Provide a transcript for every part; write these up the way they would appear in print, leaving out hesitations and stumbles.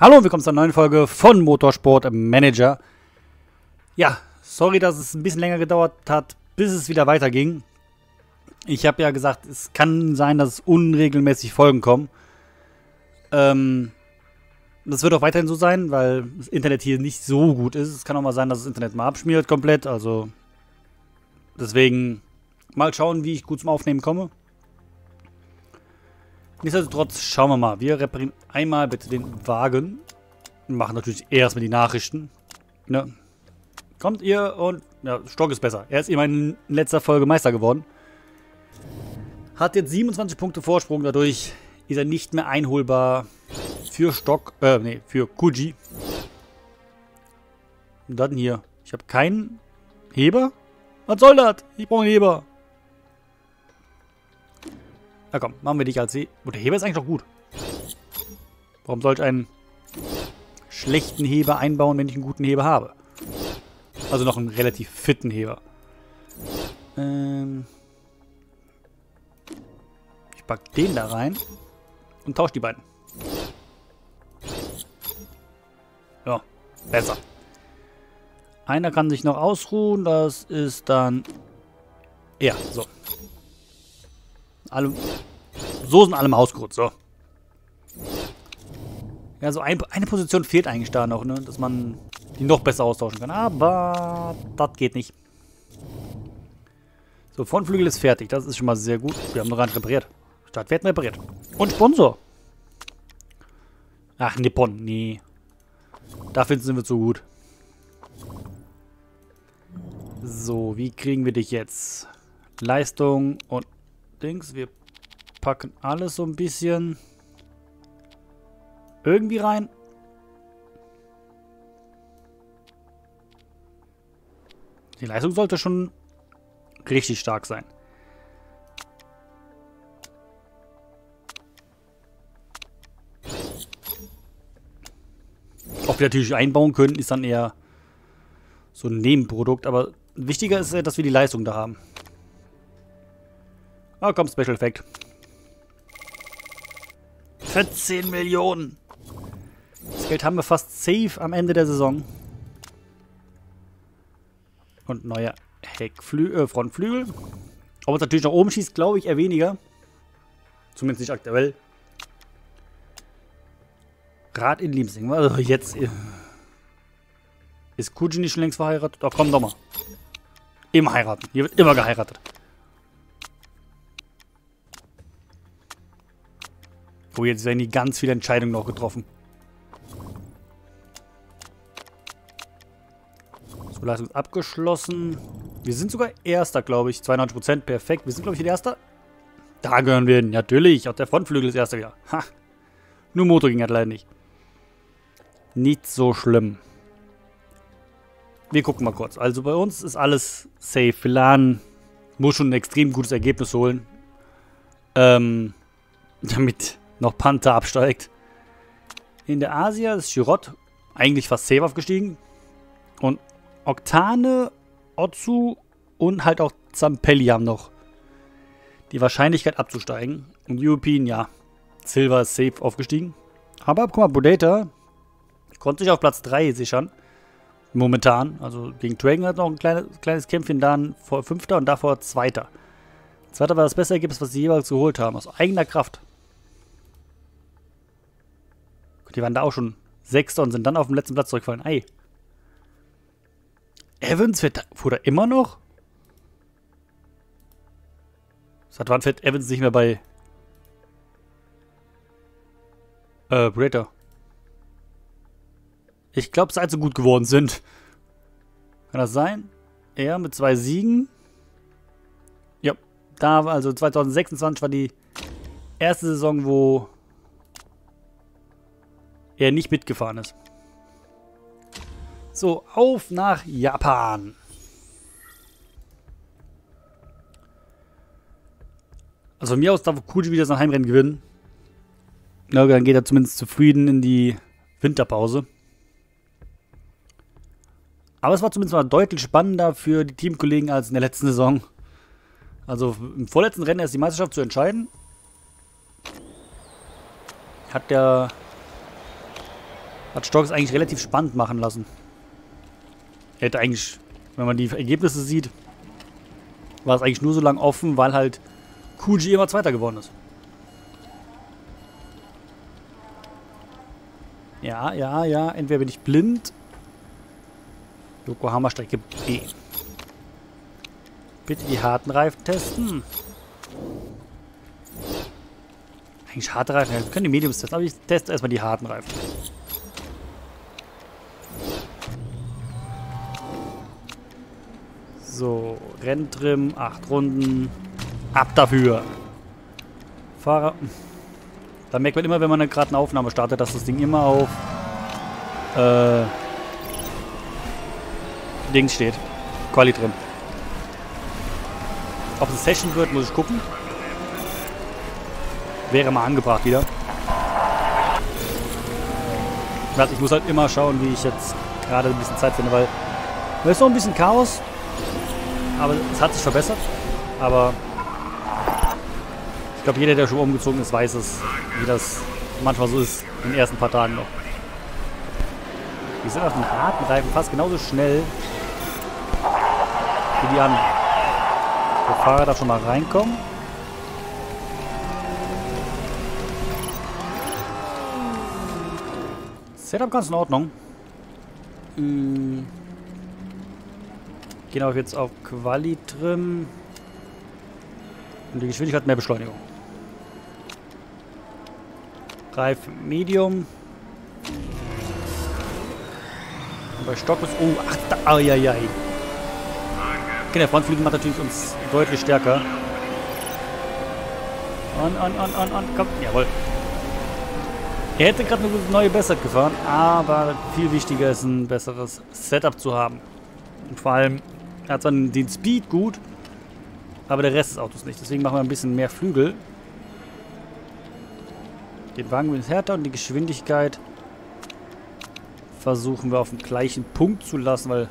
Hallo und willkommen zu einer neuen Folge von Motorsport Manager. Ja, sorry, dass es ein bisschen länger gedauert hat, bis es wieder weiterging. Ich habe ja gesagt, es kann sein, dass es unregelmäßig Folgen kommen. Das wird auch weiterhin so sein, weil das Internet hier nicht so gut ist. Es kann auch mal sein, dass das Internet mal abschmiert komplett. Also deswegen mal schauen, wie ich gut zum Aufnehmen komme. Nichtsdestotrotz schauen wir mal. Wir reparieren einmal bitte den Wagen. Machen natürlich erstmal die Nachrichten. Ne? Kommt ihr und... Ja, Stock ist besser. Er ist eben in letzter Folge Meister geworden. Hat jetzt 27 Punkte Vorsprung. Dadurch ist er nicht mehr einholbar für Stock. Für Kuji. Und dann hier. Ich habe keinen Heber. Was soll das? Ich brauche einen Heber. Na komm, machen wir dich als Heber. Oh, der Heber ist eigentlich doch gut. Warum soll ich einen schlechten Heber einbauen, wenn ich einen guten Heber habe? Also noch einen relativ fitten Heber. Ich pack den da rein und tausche die beiden. Ja, besser. Einer kann sich noch ausruhen, das ist dann... Ja, so. Alle Soßen allem ausgeruht, so. Ja, so eine Position fehlt eigentlich da noch, ne? Dass man die noch besser austauschen kann. Aber das geht nicht. So, Frontflügel ist fertig. Das ist schon mal sehr gut. Wir haben noch gar nicht repariert. Statt, wir hätten repariert. Und Sponsor. Ach, Nippon. Nee. Dafür sind wir zu gut. So, wie kriegen wir dich jetzt? Leistung und... Dings, wir packen alles so ein bisschen irgendwie rein. Die Leistung sollte schon richtig stark sein. Ob wir natürlich einbauen können, ist dann eher so ein Nebenprodukt, aber wichtiger ist ja, dass wir die Leistung da haben. Ah, komm, Special Effect. 14 Millionen. Das Geld haben wir fast safe am Ende der Saison. Und neuer Frontflügel. Ob es natürlich nach oben schießt, glaube ich, eher weniger. Zumindest nicht aktuell. Rad in Liebsing. Also jetzt... Ist Kuji nicht schon längst verheiratet? Ach komm doch mal. Immer heiraten. Hier wird immer geheiratet. Oh, jetzt werden hier ganz viele Entscheidungen noch getroffen. So, Leistung ist abgeschlossen. Wir sind sogar Erster, glaube ich. 92%, perfekt. Wir sind, glaube ich, der Erste. Da gehören wir hin. Natürlich, auch der Frontflügel ist Erster wieder. Ha. Nur Motor ging halt leider nicht. Nicht so schlimm. Wir gucken mal kurz. Also bei uns ist alles safe. Milan muss schon ein extrem gutes Ergebnis holen. Damit... Noch Panther absteigt. In der Asia ist Girott eigentlich fast safe aufgestiegen. Und Oktane, Otsu und halt auch Zampelli haben noch die Wahrscheinlichkeit abzusteigen. Und European, ja, Silver ist safe aufgestiegen. Aber guck mal, Bodeta konnte sich auf Platz 3 sichern. Momentan. Also gegen Dragon hat noch ein kleines Kämpfchen, dann vor 5. und davor 2. 2. war das beste Ergebnis, was sie jeweils geholt haben. Aus eigener Kraft. Die waren da auch schon 6. und sind dann auf dem letzten Platz zurückgefallen. Ei. Evans fuhr da immer noch? Seit wann fährt Evans nicht mehr bei... Brader. Ich glaube, seit sie gut geworden sind. Kann das sein? Er mit 2 Siegen. Ja. Da war also 2026 war die erste Saison, wo... er nicht mitgefahren ist. So, auf nach Japan. Also von mir aus darf Kuji wieder sein Heimrennen gewinnen. Na, dann geht er zumindest zufrieden in die Winterpause. Aber es war zumindest mal deutlich spannender für die Teamkollegen als in der letzten Saison. Also im vorletzten Rennen erst die Meisterschaft zu entscheiden. Hat der... Hat Stock es eigentlich relativ spannend machen lassen. Er hätte eigentlich, wenn man die Ergebnisse sieht, war es eigentlich nur so lang offen, weil halt Kuji immer Zweiter geworden ist. Ja, ja, ja. Entweder bin ich blind. Yokohama-Strecke B. Bitte die harten Reifen testen. Eigentlich harte Reifen. Wir können die Mediums testen, aber ich teste erstmal die harten Reifen. So, Renntrim, 8 Runden. Ab dafür! Fahrer. Da merkt man immer, wenn man gerade eine Aufnahme startet, dass das Ding immer auf Dings steht. Quali drin. Ob es eine Session wird, muss ich gucken. Wäre mal angebracht wieder. Also ich muss halt immer schauen, wie ich jetzt gerade ein bisschen Zeit finde, weil es ist noch ein bisschen Chaos. Aber es hat sich verbessert. Aber ich glaube, jeder, der schon umgezogen ist, weiß es, wie das manchmal so ist in den ersten paar Tagen noch. Die sind auf den harten Reifen fast genauso schnell wie die anderen. Der Fahrer darf schon mal reinkommen. Setup ganz in Ordnung. Gehen auch jetzt auf Quali-Trim. Und die Geschwindigkeit mehr Beschleunigung. Reif Medium. Und bei Stock ist... Oh, ach, da... Ai. Okay, der Frontflügel macht natürlich uns deutlich stärker. An, komm, jawohl. Er hätte gerade eine neue Bestzeit gefahren, aber viel wichtiger ist, ein besseres Setup zu haben. Und vor allem, er hat zwar den Speed gut, aber der Rest des Autos nicht. Deswegen machen wir ein bisschen mehr Flügel. Den Wagen wird härter und die Geschwindigkeit versuchen wir auf dem gleichen Punkt zu lassen, weil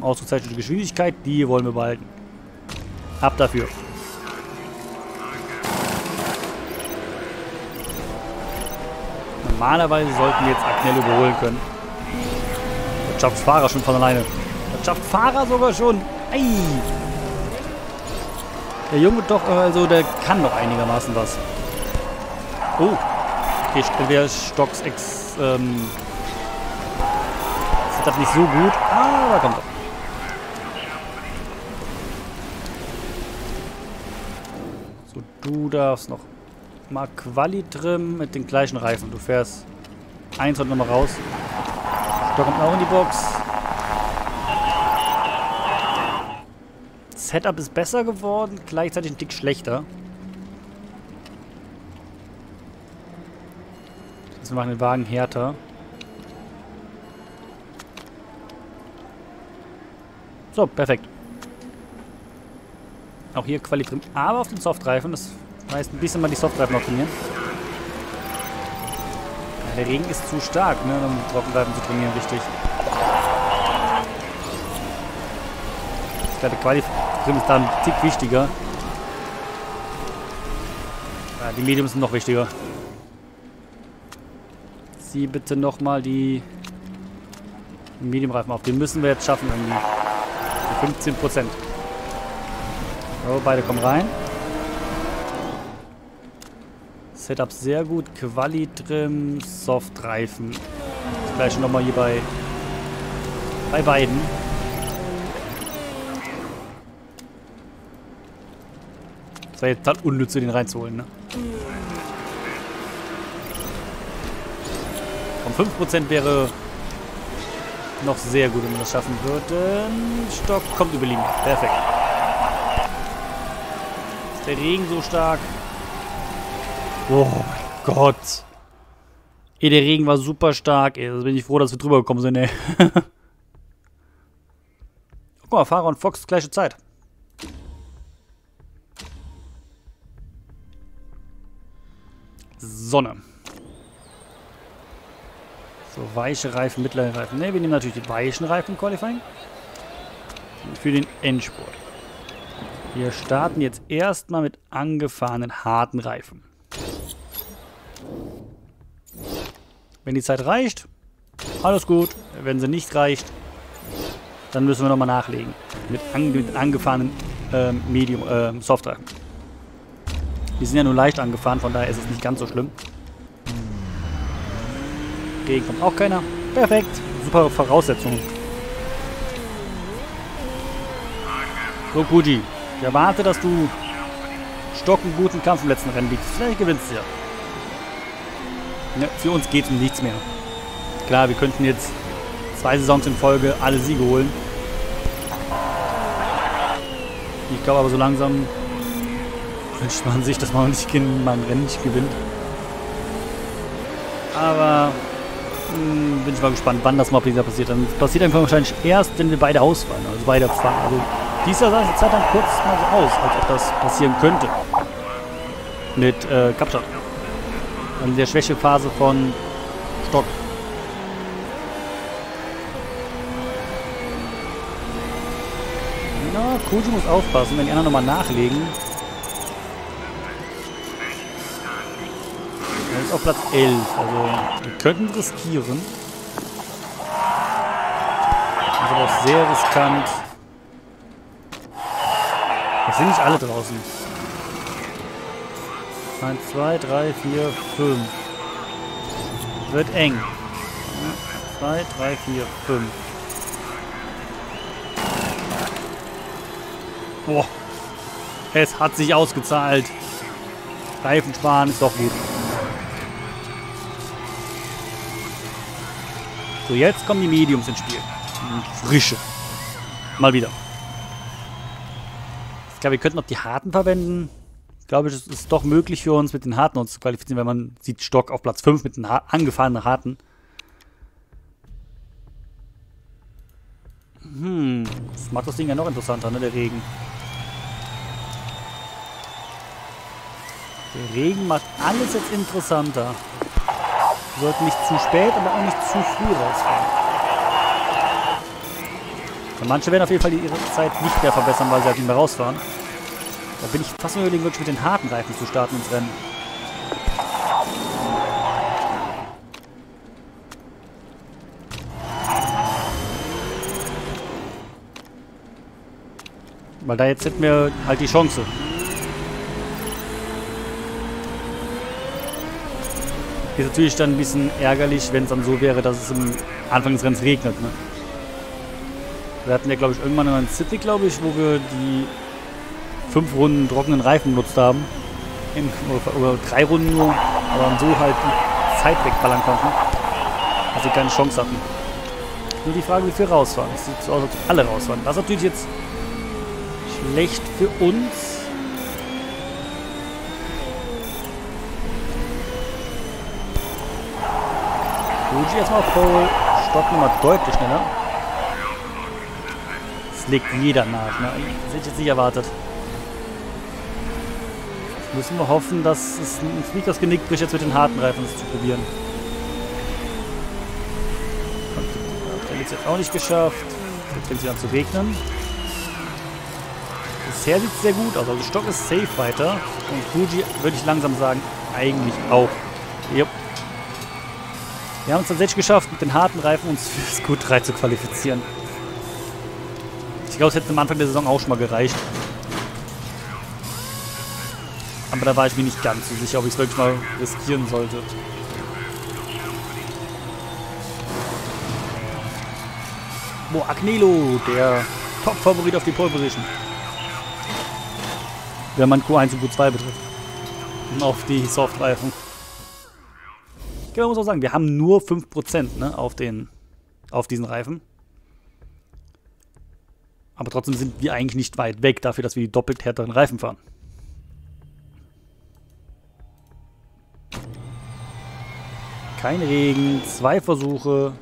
ausgezeichnete Geschwindigkeit, die wollen wir behalten. Ab dafür. Normalerweise sollten wir jetzt Agnello überholen können. Das schafft Fahrer schon von alleine. Das schafft Fahrer sogar schon. Ei. Der Junge doch, also der kann doch einigermaßen was. Oh. Okay, der Stocks Ex. Ist das nicht so gut? Ah, da kommt er. So, du darfst noch mal Quali trim mit den gleichen Reifen. Du fährst eins und nochmal raus. Stock kommt auch in die Box. Setup ist besser geworden, gleichzeitig ein Tick schlechter. Wir machen den Wagen härter. So, perfekt. Auch hier Qualitrim, aber auf den Softreifen. Das heißt, ein bisschen mal die Softreifen trainieren. Ja, der Regen ist zu stark, ne, um Trockenreifen zu trainieren, richtig. Ich glaube, Qualitrim ist da ein Tick wichtiger. Ja, die Mediums sind noch wichtiger. Sie bitte nochmal die Medium-Reifen auf. Den müssen wir jetzt schaffen irgendwie. 15%. So, beide kommen rein. Setup sehr gut. Quali-Trim, Soft-Reifen. Das gleiche nochmal hier bei beiden. Das war jetzt halt unnütz, den reinzuholen, ne? 5% wäre noch sehr gut, wenn wir das schaffen würden. Stock kommt über Linie. Perfekt. Ist der Regen so stark? Oh mein Gott. Ey, der Regen war super stark. Ey, also bin ich froh, dass wir drüber gekommen sind, ey. Guck mal, Fahrer und Fox gleiche Zeit. Sonne. So, weiche Reifen, mittlere Reifen. Ne, wir nehmen natürlich die weichen Reifen im Qualifying. Für den Endspurt. Wir starten jetzt erstmal mit angefahrenen harten Reifen. Wenn die Zeit reicht, Alles gut. Wenn sie nicht reicht, dann müssen wir nochmal nachlegen. Mit angefahrenen Medium, Software. Die sind ja nur leicht angefahren, von daher ist es nicht ganz so schlimm. Gegen kommt auch keiner. Perfekt. Super Voraussetzungen. So, Kuji. Ich erwarte, dass du Stock einen guten Kampf im letzten Rennen bietest. Vielleicht gewinnst du ja. Ne, für uns geht es um nichts mehr. Klar, wir könnten jetzt 2 Saisons in Folge alle Siege holen. Ich glaube aber, so langsam wünscht man sich, dass man nicht ein Rennen nicht gewinnt. Aber bin ich mal gespannt, wann das mal wieder passiert. Dann passiert einfach wahrscheinlich erst, wenn wir beide ausfallen. Also beide fahren. Also dies Jahr sah es jetzt halt dann kurz mal so aus, als ob das passieren könnte. Mit Kapstadt. An der Schwächephase von Stock. Na, Kuji muss aufpassen, wenn die anderen nochmal nachlegen. Er ist auf Platz 11, also wir könnten riskieren. Das ist aber auch sehr riskant. Es sind nicht alle draußen. 1, 2, 3, 4, 5. Wird eng. 2, 3, 4, 5. Boah. Es hat sich ausgezahlt. Reifen sparen ist doch gut. So, jetzt kommen die Mediums ins Spiel. Frische. Mal wieder. Ich glaube, wir könnten noch die harten verwenden. Ich glaube, es ist doch möglich für uns, mit den Harten uns zu qualifizieren, wenn man sieht, Stock auf Platz 5 mit den angefahrenen Harten. Das macht das Ding ja noch interessanter, ne, der Regen. Der Regen macht alles jetzt interessanter. Wir sollten nicht zu spät, aber auch nicht zu früh rausfahren. Und manche werden auf jeden Fall ihre Zeit nicht mehr verbessern, weil sie halt nicht mehr rausfahren. Da bin ich fast überlegen, wirklich mit den harten Reifen zu starten ins Rennen. Weil da jetzt hätten wir halt die Chance. Ist natürlich dann ein bisschen ärgerlich, wenn es dann so wäre, dass es am Anfang des Rennens regnet. Ne? Wir hatten ja, glaube ich, irgendwann in City, glaube ich, wo wir die 5 Runden trockenen Reifen benutzt haben. Oder 3 Runden nur, aber dann so halt die Zeit wegballern konnten. Also keine Chance hatten. Nur die Frage, wie viel rausfahren. Es sieht so aus, als ob alle rausfahren. Das ist natürlich jetzt schlecht für uns. Kuji erstmal auf Pole. Stock nochmal deutlich schneller. Das legt jeder nach. Ne? Das hätte ich jetzt nicht erwartet. Müssen wir hoffen, dass es uns nicht das Genick bricht, jetzt mit den harten Reifen zu probieren. Der hat es jetzt auch nicht geschafft. Jetzt fängt es wieder an zu regnen. Bisher sieht es sehr gut aus. Also Stock ist safe weiter. Und Kuji, würde ich langsam sagen, eigentlich auch. Yep. Wir haben es tatsächlich geschafft, mit den harten Reifen uns fürs Q3 zu qualifizieren. Ich glaube, es hätte am Anfang der Saison auch schon mal gereicht. Aber da war ich mir nicht ganz so sicher, ob ich es wirklich mal riskieren sollte. Boah, Agnello, der Top-Favorit auf die Pole Position. Wenn man Q1 und Q2 betrifft. Und auf die Softreifen. Ich glaube, man muss auch sagen, wir haben nur 5%, ne, auf diesen Reifen. Aber trotzdem sind wir eigentlich nicht weit weg dafür, dass wir die doppelt härteren Reifen fahren. Kein Regen, 2 Versuche.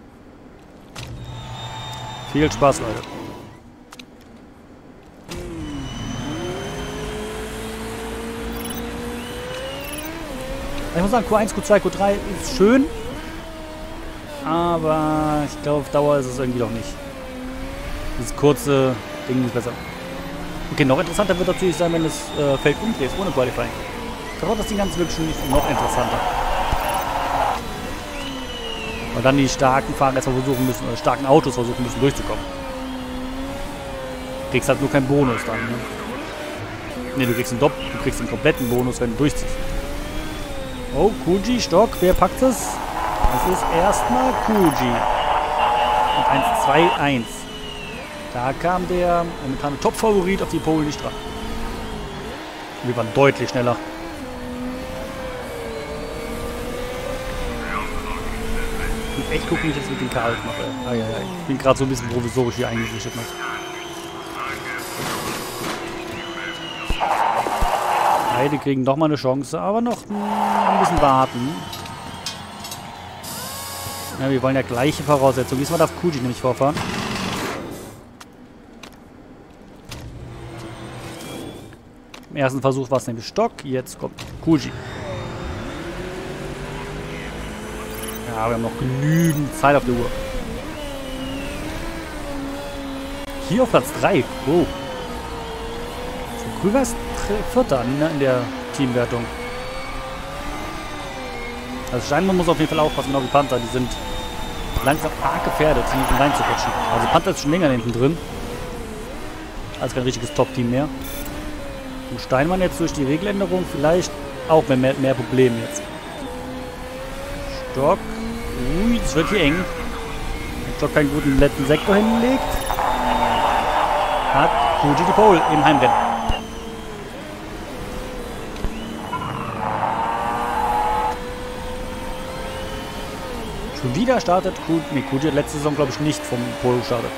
Viel Spaß, Leute. Ich muss sagen, Q1, Q2, Q3 ist schön. Aber ich glaube, auf Dauer ist es irgendwie doch nicht. Dieses kurze Ding ist besser. Okay, noch interessanter wird natürlich sein, wenn das Feld umdreht, ohne Qualifying. Da braucht das Ding ganz wirklich noch interessanter. Und dann die starken Fahrer erstmal versuchen müssen, oder starken Autos versuchen müssen, durchzukommen. Du kriegst halt nur keinen Bonus dann, ne? Ne, du kriegst einen Doppel, du kriegst einen kompletten Bonus, wenn du durchziehst. Oh, Kuji, Stock, wer packt es? Es ist erstmal Kuji. Und 1-2-1. Da kam der momentane Top-Favorit auf die Pole nicht dran. Wir waren deutlich schneller. Ich muss echt gucken, wie ich das mit dem Chaos mache. Ah, ja, ja. Ich bin gerade so ein bisschen provisorisch hier eingerichtet. Beide kriegen doch mal eine Chance, aber noch ein bisschen warten. Ja, wir wollen ja gleiche Voraussetzungen. Diesmal darf Kuji nämlich vorfahren. Im ersten Versuch war es nämlich Stock, jetzt kommt Kuji. Ja, wir haben noch genügend Zeit auf der Uhr. Hier auf Platz 3. Wow. Rüber ist 4. Ne, in der Teamwertung. Also Steinmann muss auf jeden Fall aufpassen, genau wie Panther. Die sind langsam arg gefährdet, hier hinten reinzurutschen. Also Panther ist schon länger hinten drin. Also kein richtiges Top-Team mehr. Und Steinmann jetzt durch die Regeländerung vielleicht auch mehr Probleme jetzt. Stock. Ui, das wird hier eng. Wenn Stock keinen guten letzten Sektor hinlegt, hat Kuji die Pole im Heimrennen. Schon wieder startet Kuji. Nee, Kuji hat letzte Saison, glaube ich, nicht vom Pole gestartet.